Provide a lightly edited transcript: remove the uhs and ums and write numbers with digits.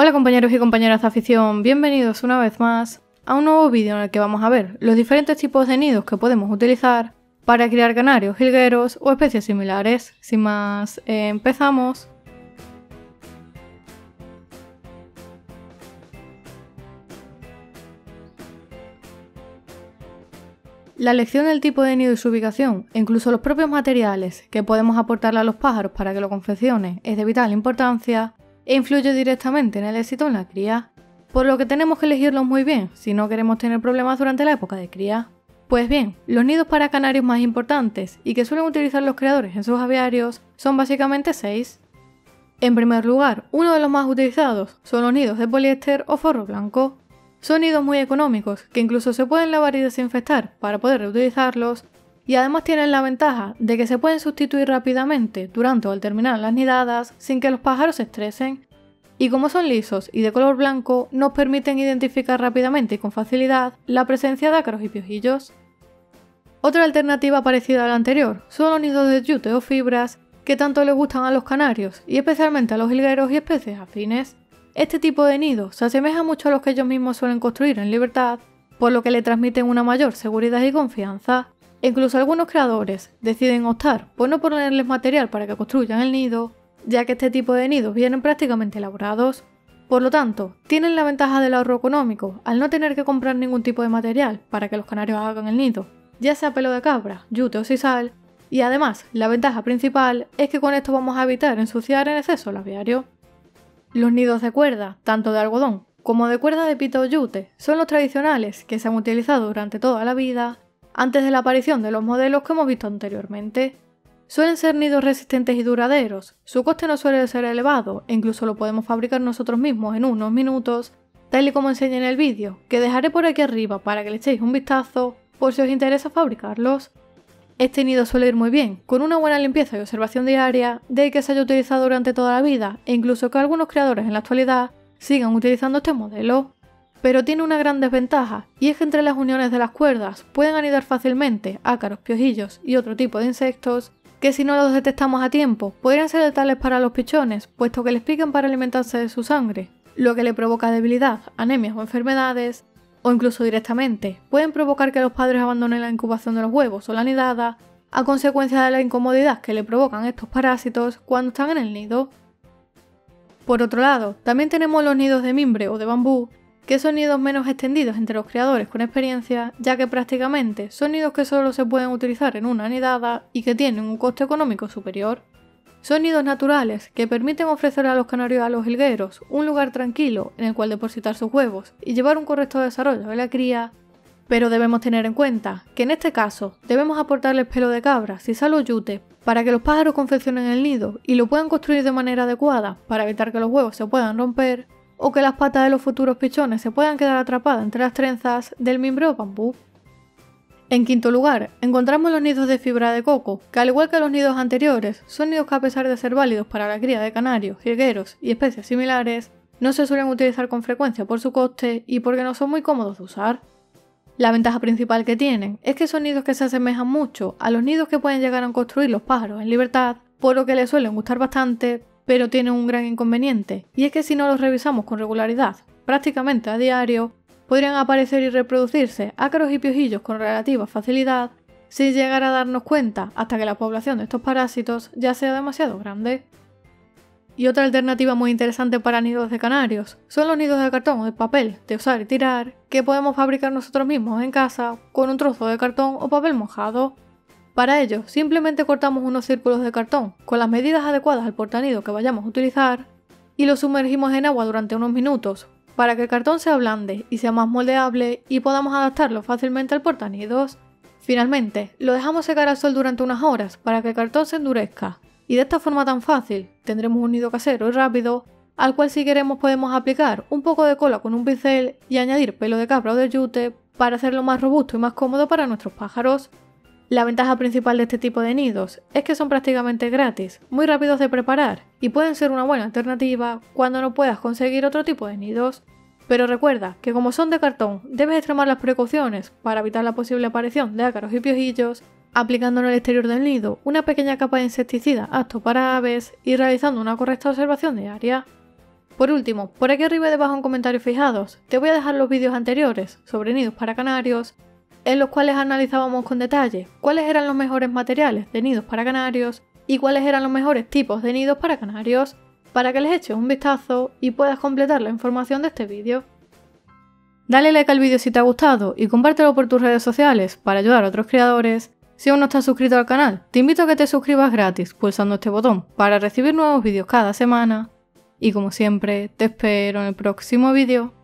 Hola compañeros y compañeras de afición, bienvenidos una vez más a un nuevo vídeo en el que vamos a ver los diferentes tipos de nidos que podemos utilizar para criar canarios, jilgueros o especies similares. Sin más, empezamos. La elección del tipo de nido y su ubicación, e incluso los propios materiales que podemos aportarle a los pájaros para que lo confeccionen, es de vital importancia e influye directamente en el éxito en la cría, por lo que tenemos que elegirlos muy bien si no queremos tener problemas durante la época de cría. Pues bien, los nidos para canarios más importantes y que suelen utilizar los criadores en sus aviarios son básicamente 6. En primer lugar, uno de los más utilizados son los nidos de poliéster o forro blanco. Son nidos muy económicos que incluso se pueden lavar y desinfectar para poder reutilizarlos, y además tienen la ventaja de que se pueden sustituir rápidamente durante o al terminar las nidadas sin que los pájaros se estresen, y como son lisos y de color blanco nos permiten identificar rápidamente y con facilidad la presencia de ácaros y piojillos. Otra alternativa parecida a la anterior son los nidos de yute o fibras que tanto le gustan a los canarios y especialmente a los jilgueros y especies afines. Este tipo de nidos se asemeja mucho a los que ellos mismos suelen construir en libertad, por lo que le transmiten una mayor seguridad y confianza. Incluso algunos creadores deciden optar por no ponerles material para que construyan el nido, ya que este tipo de nidos vienen prácticamente elaborados. Por lo tanto, tienen la ventaja del ahorro económico al no tener que comprar ningún tipo de material para que los canarios hagan el nido, ya sea pelo de cabra, yute o sisal, y además la ventaja principal es que con esto vamos a evitar ensuciar en exceso el aviario. Los nidos de cuerda, tanto de algodón como de cuerda de pita o yute, son los tradicionales que se han utilizado durante toda la vida, antes de la aparición de los modelos que hemos visto anteriormente. Suelen ser nidos resistentes y duraderos, su coste no suele ser elevado e incluso lo podemos fabricar nosotros mismos en unos minutos, tal y como enseñé en el vídeo, que dejaré por aquí arriba para que le echéis un vistazo por si os interesa fabricarlos. Este nido suele ir muy bien, con una buena limpieza y observación diaria del que se haya utilizado durante toda la vida e incluso que algunos creadores en la actualidad sigan utilizando este modelo. Pero tiene una gran desventaja, y es que entre las uniones de las cuerdas pueden anidar fácilmente ácaros, piojillos y otro tipo de insectos, que si no los detectamos a tiempo podrían ser letales para los pichones, puesto que les pican para alimentarse de su sangre, lo que le provoca debilidad, anemias o enfermedades, o incluso directamente pueden provocar que los padres abandonen la incubación de los huevos o la nidada, a consecuencia de la incomodidad que le provocan estos parásitos cuando están en el nido. Por otro lado, también tenemos los nidos de mimbre o de bambú, que son nidos menos extendidos entre los creadores con experiencia, ya que prácticamente son nidos que solo se pueden utilizar en una nidada y que tienen un coste económico superior. Son nidos naturales que permiten ofrecer a los canarios y a los jilgueros un lugar tranquilo en el cual depositar sus huevos y llevar un correcto desarrollo de la cría, pero debemos tener en cuenta que en este caso debemos aportarles pelo de cabra, sisal o yute para que los pájaros confeccionen el nido y lo puedan construir de manera adecuada para evitar que los huevos se puedan romper o que las patas de los futuros pichones se puedan quedar atrapadas entre las trenzas del mimbre o bambú. En quinto lugar, encontramos los nidos de fibra de coco, que al igual que los nidos anteriores, son nidos que a pesar de ser válidos para la cría de canarios, jilgueros y especies similares, no se suelen utilizar con frecuencia por su coste y porque no son muy cómodos de usar. La ventaja principal que tienen es que son nidos que se asemejan mucho a los nidos que pueden llegar a construir los pájaros en libertad, por lo que les suelen gustar bastante, pero tienen un gran inconveniente, y es que si no los revisamos con regularidad, prácticamente a diario, podrían aparecer y reproducirse ácaros y piojillos con relativa facilidad, sin llegar a darnos cuenta hasta que la población de estos parásitos ya sea demasiado grande. Y otra alternativa muy interesante para nidos de canarios son los nidos de cartón o de papel de usar y tirar, que podemos fabricar nosotros mismos en casa con un trozo de cartón o papel mojado. Para ello, simplemente cortamos unos círculos de cartón con las medidas adecuadas al portanido que vayamos a utilizar y lo sumergimos en agua durante unos minutos para que el cartón se ablande y sea más moldeable y podamos adaptarlo fácilmente al portanidos. Finalmente, lo dejamos secar al sol durante unas horas para que el cartón se endurezca y de esta forma tan fácil tendremos un nido casero y rápido al cual si queremos podemos aplicar un poco de cola con un pincel y añadir pelo de cabra o de yute para hacerlo más robusto y más cómodo para nuestros pájaros. La ventaja principal de este tipo de nidos es que son prácticamente gratis, muy rápidos de preparar y pueden ser una buena alternativa cuando no puedas conseguir otro tipo de nidos. Pero recuerda que como son de cartón debes extremar las precauciones para evitar la posible aparición de ácaros y piojillos, aplicando en el exterior del nido una pequeña capa de insecticida apto para aves y realizando una correcta observación diaria. Por último, por aquí arriba y debajo en comentarios fijados, te voy a dejar los vídeos anteriores sobre nidos para canarios, en los cuales analizábamos con detalle cuáles eran los mejores materiales de nidos para canarios y cuáles eran los mejores tipos de nidos para canarios, para que les eches un vistazo y puedas completar la información de este vídeo. Dale like al vídeo si te ha gustado y compártelo por tus redes sociales para ayudar a otros creadores. Si aún no estás suscrito al canal, te invito a que te suscribas gratis pulsando este botón para recibir nuevos vídeos cada semana. Y como siempre, te espero en el próximo vídeo.